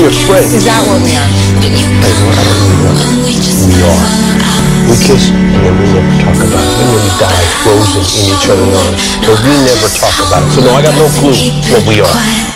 you're sweating. Is that what we are? I don't know. We are. We kiss and then we never talk about it. We nearly die frozen in each other's arms. But we never talk about it. So no, I got no clue what we are.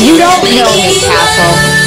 You don't know me, Castle.